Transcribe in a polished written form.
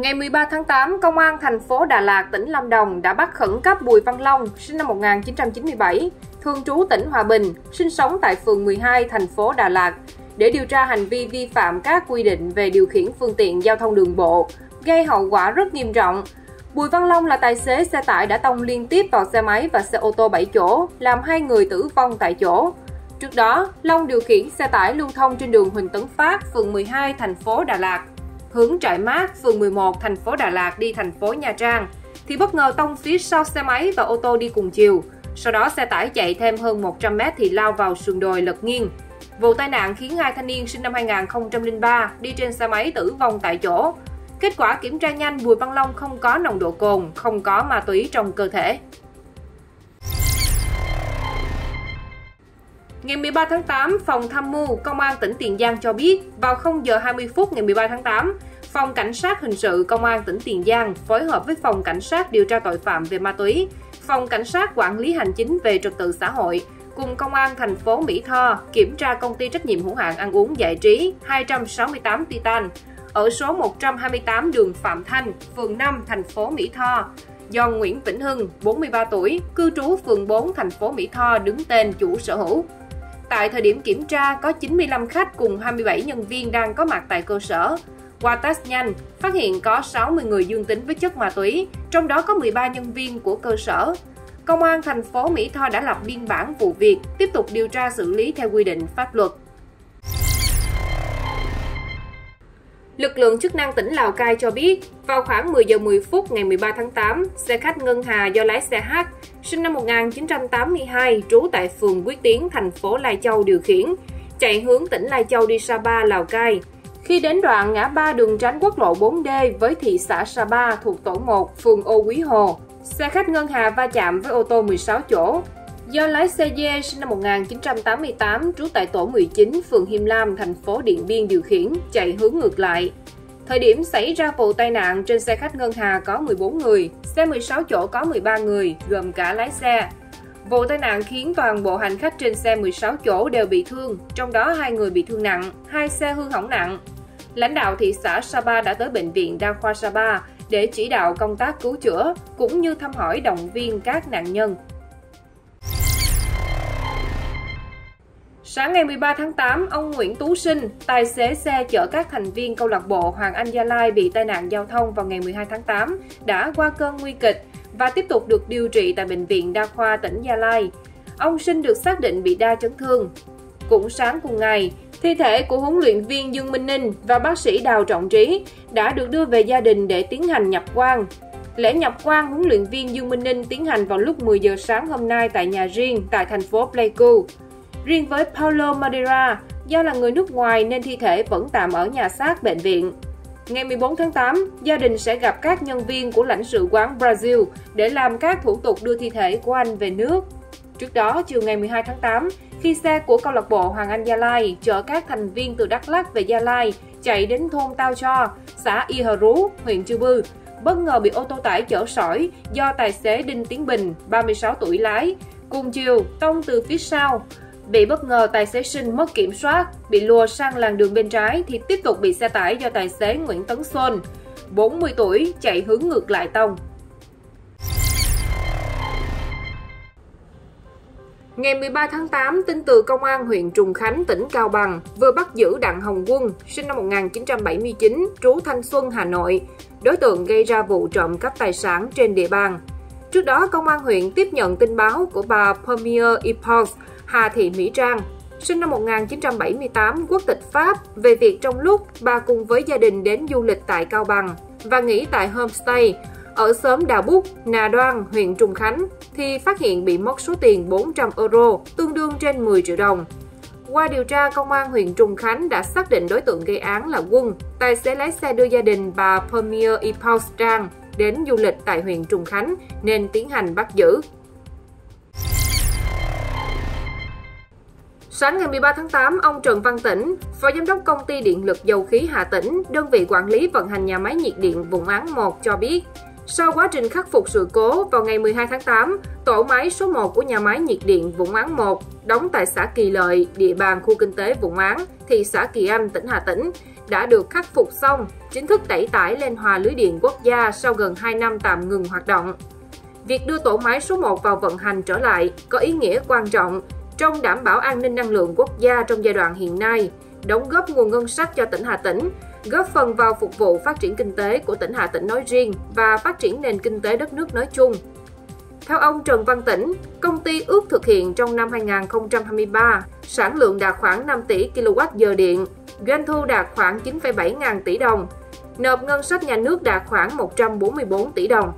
Ngày 13 tháng 8, Công an thành phố Đà Lạt, tỉnh Lâm Đồng đã bắt khẩn cấp Bùi Văn Long, sinh năm 1997, thường trú tỉnh Hòa Bình, sinh sống tại phường 12, thành phố Đà Lạt, để điều tra hành vi vi phạm các quy định về điều khiển phương tiện giao thông đường bộ, gây hậu quả rất nghiêm trọng. Bùi Văn Long là tài xế xe tải đã tông liên tiếp vào xe máy và xe ô tô 7 chỗ, làm 2 người tử vong tại chỗ. Trước đó, Long điều khiển xe tải lưu thông trên đường Huỳnh Tấn Phát, phường 12, thành phố Đà Lạt, hướng Trại Mát, phường 11, thành phố Đà Lạt đi thành phố Nha Trang, thì bất ngờ tông phía sau xe máy và ô tô đi cùng chiều. Sau đó xe tải chạy thêm hơn 100 m thì lao vào sườn đồi lật nghiêng. Vụ tai nạn khiến hai thanh niên sinh năm 2003 đi trên xe máy tử vong tại chỗ. Kết quả kiểm tra nhanh, Bùi Văn Long không có nồng độ cồn, không có ma túy trong cơ thể. Ngày 13 tháng 8, Phòng Tham mưu Công an tỉnh Tiền Giang cho biết, vào 0 giờ 20 phút ngày 13 tháng 8, Phòng Cảnh sát Hình sự Công an tỉnh Tiền Giang phối hợp với Phòng Cảnh sát điều tra tội phạm về ma túy, Phòng Cảnh sát quản lý hành chính về trật tự xã hội, cùng Công an thành phố Mỹ Tho kiểm tra công ty trách nhiệm hữu hạn ăn uống giải trí 268 Titan ở số 128 đường Phạm Thanh, phường 5, thành phố Mỹ Tho, do Nguyễn Vĩnh Hưng, 43 tuổi, cư trú phường 4, thành phố Mỹ Tho đứng tên chủ sở hữu. Tại thời điểm kiểm tra, có 95 khách cùng 27 nhân viên đang có mặt tại cơ sở. Qua test nhanh, phát hiện có 60 người dương tính với chất ma túy, trong đó có 13 nhân viên của cơ sở. Công an thành phố Mỹ Tho đã lập biên bản vụ việc, tiếp tục điều tra xử lý theo quy định pháp luật. Lực lượng chức năng tỉnh Lào Cai cho biết, vào khoảng 10 giờ 10 phút ngày 13 tháng 8, xe khách Ngân Hà do lái xe H, sinh năm 1982, trú tại phường Quyết Tiến, thành phố Lai Châu điều khiển, chạy hướng tỉnh Lai Châu đi Sapa, Lào Cai. Khi đến đoạn ngã ba đường tránh quốc lộ 4D với thị xã Sapa thuộc tổ 1, phường Ô Quý Hồ, xe khách Ngân Hà va chạm với ô tô 16 chỗ. Do lái xe D sinh năm 1988, trú tại tổ 19, phường Him Lam, thành phố Điện Biên điều khiển, chạy hướng ngược lại. Thời điểm xảy ra vụ tai nạn, trên xe khách Ngân Hà có 14 người, xe 16 chỗ có 13 người, gồm cả lái xe. Vụ tai nạn khiến toàn bộ hành khách trên xe 16 chỗ đều bị thương, trong đó 2 người bị thương nặng, 2 xe hư hỏng nặng. Lãnh đạo thị xã Sapa đã tới Bệnh viện Đa khoa Sapa để chỉ đạo công tác cứu chữa, cũng như thăm hỏi động viên các nạn nhân. Sáng ngày 13 tháng 8, ông Nguyễn Tú Sinh, tài xế xe chở các thành viên câu lạc bộ Hoàng Anh Gia Lai bị tai nạn giao thông vào ngày 12 tháng 8, đã qua cơn nguy kịch và tiếp tục được điều trị tại Bệnh viện Đa khoa tỉnh Gia Lai. Ông Sinh được xác định bị đa chấn thương. Cũng sáng cùng ngày, thi thể của huấn luyện viên Dương Minh Ninh và bác sĩ Đào Trọng Trí đã được đưa về gia đình để tiến hành nhập quan. Lễ nhập quan huấn luyện viên Dương Minh Ninh tiến hành vào lúc 10 giờ sáng hôm nay tại nhà riêng tại thành phố Pleiku. Riêng với Paulo Madeira, do là người nước ngoài nên thi thể vẫn tạm ở nhà xác bệnh viện. Ngày 14 tháng 8, gia đình sẽ gặp các nhân viên của lãnh sự quán Brazil để làm các thủ tục đưa thi thể của anh về nước. Trước đó, chiều ngày 12 tháng 8, khi xe của câu lạc bộ Hoàng Anh Gia Lai chở các thành viên từ Đắk Lắk về Gia Lai chạy đến thôn Tao Cho, xã Y Hờ Rú, huyện Chư Bư, bất ngờ bị ô tô tải chở sỏi do tài xế Đinh Tiến Bình, 36 tuổi lái, cùng chiều tông từ phía sau. Bị bất ngờ, tài xế Sinh mất kiểm soát, bị lùa sang làn đường bên trái thì tiếp tục bị xe tải do tài xế Nguyễn Tấn Xuân, 40 tuổi, chạy hướng ngược lại tông. Ngày 13 tháng 8, tin từ Công an huyện Trùng Khánh, tỉnh Cao Bằng vừa bắt giữ Đặng Hồng Quân, sinh năm 1979, trú Thanh Xuân, Hà Nội, đối tượng gây ra vụ trộm cắp tài sản trên địa bàn. Trước đó, Công an huyện tiếp nhận tin báo của bà Pierre Ipols, Hà Thị Mỹ Trang, sinh năm 1978, quốc tịch Pháp, về việc trong lúc bà cùng với gia đình đến du lịch tại Cao Bằng và nghỉ tại homestay ở xóm Đà Búc, Nà Đoan, huyện Trùng Khánh, thì phát hiện bị mất số tiền 400 euro, tương đương trên 10 triệu đồng. Qua điều tra, Công an huyện Trùng Khánh đã xác định đối tượng gây án là Quân, tài xế lái xe đưa gia đình bà Premier Ipols Trang đến du lịch tại huyện Trùng Khánh nên tiến hành bắt giữ. Sáng ngày 13 tháng 8, ông Trần Văn Tĩnh, Phó Giám đốc Công ty Điện lực Dầu khí Hà Tĩnh, đơn vị quản lý vận hành nhà máy nhiệt điện Vũng Áng 1 cho biết, Sau quá trình khắc phục sự cố, vào ngày 12 tháng 8, tổ máy số 1 của nhà máy nhiệt điện Vũng Áng 1 đóng tại xã Kỳ Lợi, địa bàn khu kinh tế Vũng Áng, thị xã Kỳ Anh, tỉnh Hà Tĩnh, đã được khắc phục xong, chính thức đẩy tải lên hòa lưới điện quốc gia sau gần 2 năm tạm ngừng hoạt động. Việc đưa tổ máy số 1 vào vận hành trở lại có ý nghĩa quan trọng trong đảm bảo an ninh năng lượng quốc gia trong giai đoạn hiện nay, đóng góp nguồn ngân sách cho tỉnh Hà Tĩnh, góp phần vào phục vụ phát triển kinh tế của tỉnh Hà Tĩnh nói riêng và phát triển nền kinh tế đất nước nói chung. Theo ông Trần Văn Tĩnh, công ty ước thực hiện trong năm 2023, sản lượng đạt khoảng 5 tỷ kWh điện, doanh thu đạt khoảng 9,7 ngàn tỷ đồng, nộp ngân sách nhà nước đạt khoảng 144 tỷ đồng.